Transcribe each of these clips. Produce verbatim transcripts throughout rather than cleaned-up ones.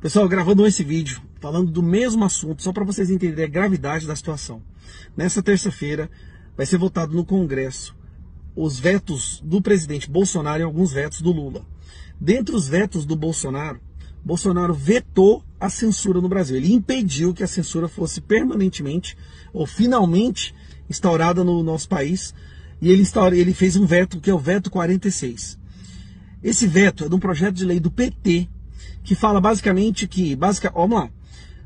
Pessoal, gravando esse vídeo, falando do mesmo assunto, só para vocês entenderem a gravidade da situação. Nessa terça-feira vai ser votado no Congresso os vetos do presidente Bolsonaro e alguns vetos do Lula. Dentre os vetos do Bolsonaro, Bolsonaro vetou a censura no Brasil. Ele impediu que a censura fosse permanentemente ou finalmente instaurada no nosso país. E ele, instaura, ele fez um veto, que é o veto quarenta e seis. Esse veto é de um projeto de lei do P T, que fala basicamente que, basic, vamos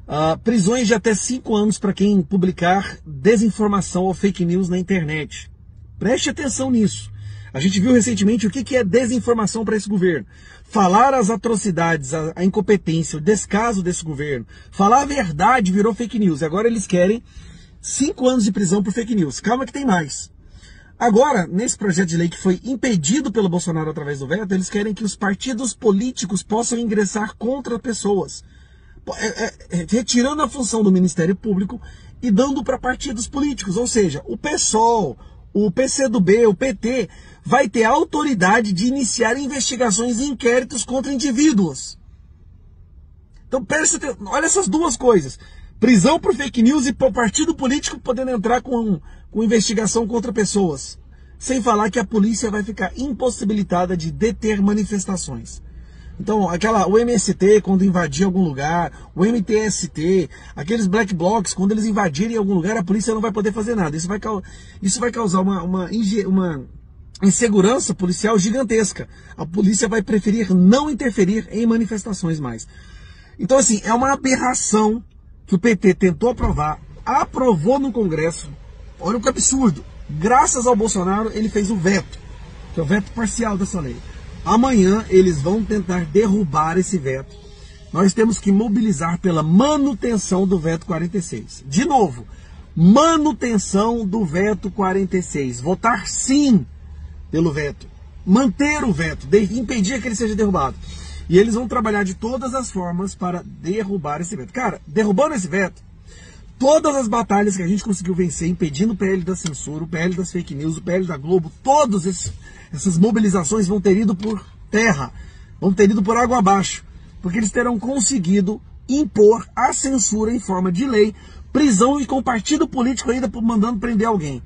lá, uh, prisões de até cinco anos para quem publicar desinformação ou fake news na internet. Preste atenção nisso. A gente viu recentemente o que, que é desinformação para esse governo. Falar as atrocidades, a, a incompetência, o descaso desse governo. Falar a verdade virou fake news. Agora eles querem cinco anos de prisão por fake news. Calma que tem mais. Agora, nesse projeto de lei que foi impedido pelo Bolsonaro através do veto, eles querem que os partidos políticos possam ingressar contra pessoas, é, é, é, retirando a função do Ministério Público e dando para partidos políticos, ou seja, o P SOL, o P C do B, o P T, vai ter a autoridade de iniciar investigações e inquéritos contra indivíduos. Então, olha essas duas coisas. Prisão por fake news e por partido político podendo entrar com, com investigação contra pessoas. Sem falar que a polícia vai ficar impossibilitada de deter manifestações. Então, aquela, o M S T quando invadir algum lugar, o M T S T, aqueles black blocs, quando eles invadirem algum lugar, a polícia não vai poder fazer nada. Isso vai, isso vai causar uma, uma, uma insegurança policial gigantesca. A polícia vai preferir não interferir em manifestações mais. Então, assim, é uma aberração que o P T tentou aprovar, aprovou no Congresso. Olha que absurdo. Graças ao Bolsonaro, ele fez o veto, que é o veto parcial dessa lei. Amanhã, eles vão tentar derrubar esse veto. Nós temos que mobilizar pela manutenção do veto quarenta e seis. De novo, manutenção do veto quarenta e seis. Votar sim pelo veto. Manter o veto, impedir que ele seja derrubado. E eles vão trabalhar de todas as formas para derrubar esse veto. Cara, derrubando esse veto, todas as batalhas que a gente conseguiu vencer, impedindo o P L da censura, o P L das fake news, o P L da Globo, todas essas mobilizações vão ter ido por terra, vão ter ido por água abaixo, porque eles terão conseguido impor a censura em forma de lei, prisão e com partido político ainda mandando prender alguém.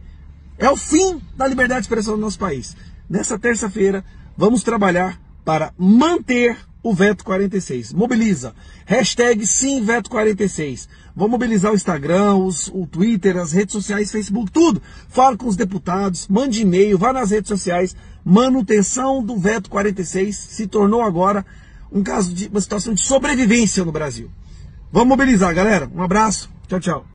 É o fim da liberdade de expressão no nosso país. Nessa terça-feira, vamos trabalhar para manter o veto quarenta e seis. Mobiliza. Hashtag sim veto quarenta e seis. Vou mobilizar o Instagram, os, o Twitter, as redes sociais, Facebook, tudo. Fala com os deputados, mande e-mail, vá nas redes sociais. Manutenção do veto quarenta e seis se tornou agora um caso de uma situação de sobrevivência no Brasil. Vamos mobilizar, galera. Um abraço. Tchau, tchau.